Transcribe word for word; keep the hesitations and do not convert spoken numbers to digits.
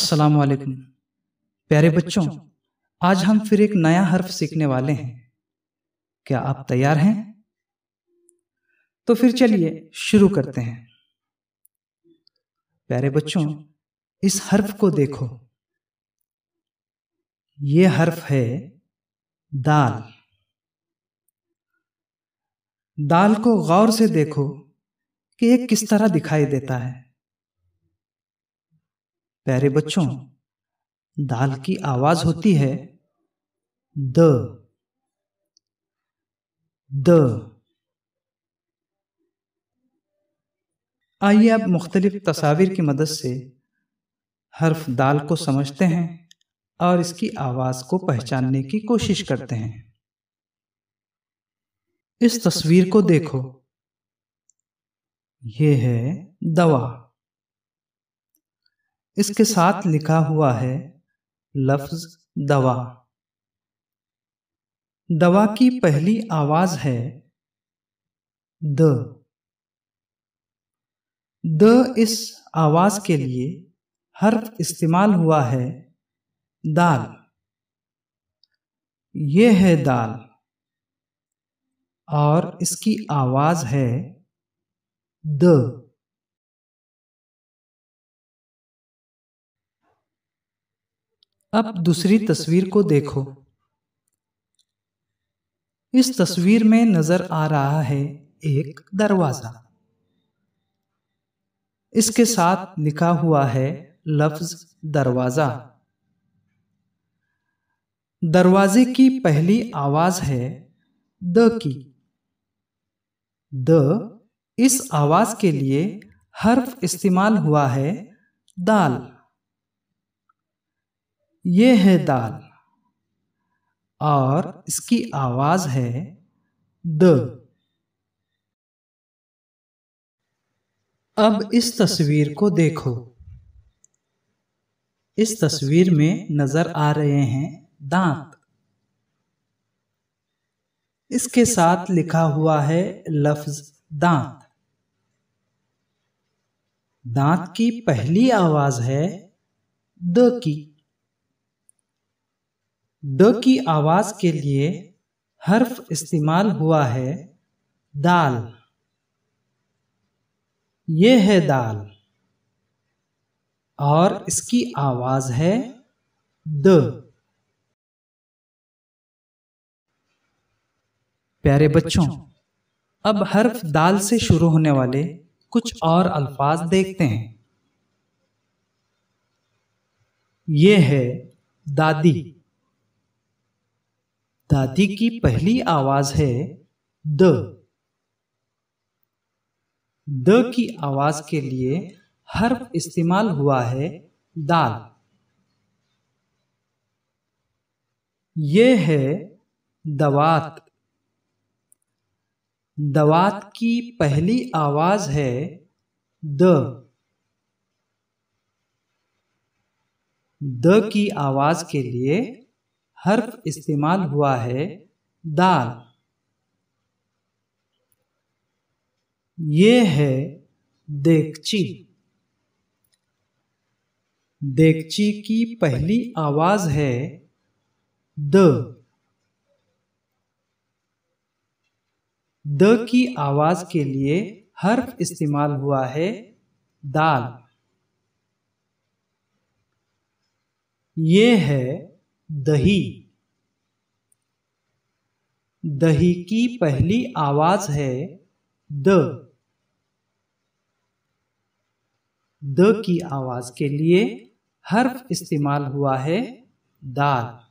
अस्सलाम वालेकुम प्यारे बच्चों, आज हम फिर एक नया हर्फ सीखने वाले हैं। क्या आप तैयार हैं? तो फिर चलिए शुरू करते हैं। प्यारे बच्चों, इस हर्फ को देखो। ये हर्फ है दाल। दाल को गौर से देखो कि ये किस तरह दिखाई देता है। प्यारे बच्चों, दाल की आवाज होती है द द। आइए अब मुख्तलिफ तस्वीर की मदद से हर्फ दाल को समझते हैं और इसकी आवाज को पहचानने की कोशिश करते हैं। इस तस्वीर को देखो, ये है दवा। इसके साथ लिखा हुआ है लफ्ज दवा। दवा की पहली आवाज है द। द इस आवाज के लिए हर्फ इस्तेमाल हुआ है दाल। ये है दाल और इसकी आवाज है द। अब दूसरी तस्वीर को देखो। इस तस्वीर में नजर आ रहा है एक दरवाजा। इसके साथ लिखा हुआ है लफ्ज दरवाजा। दरवाजे की पहली आवाज है द की। द इस आवाज के लिए हर्फ इस्तेमाल हुआ है दाल। ये है दाल और इसकी आवाज है द। अब इस तस्वीर को देखो। इस तस्वीर में नजर आ रहे हैं दांत। इसके साथ लिखा हुआ है लफ्ज दांत। दांत की पहली आवाज है द की। द की आवाज के लिए हर्फ इस्तेमाल हुआ है दाल। ये है दाल और इसकी आवाज है द। प्यारे बच्चों, अब हर्फ दाल से शुरू होने वाले कुछ और अल्फाज देखते हैं। ये है दादी। दादी की पहली आवाज है द। द की आवाज के लिए हर्फ इस्तेमाल हुआ है दाल। ये है दवात। दवात की पहली आवाज है द। द की आवाज के लिए हर्फ इस्तेमाल हुआ है दाल। ये है देगची। देगची की पहली आवाज है द। द की आवाज के लिए हर्फ इस्तेमाल हुआ है दाल। ये है दही। दही की पहली आवाज है द। द की आवाज के लिए हर्फ इस्तेमाल हुआ है दाल।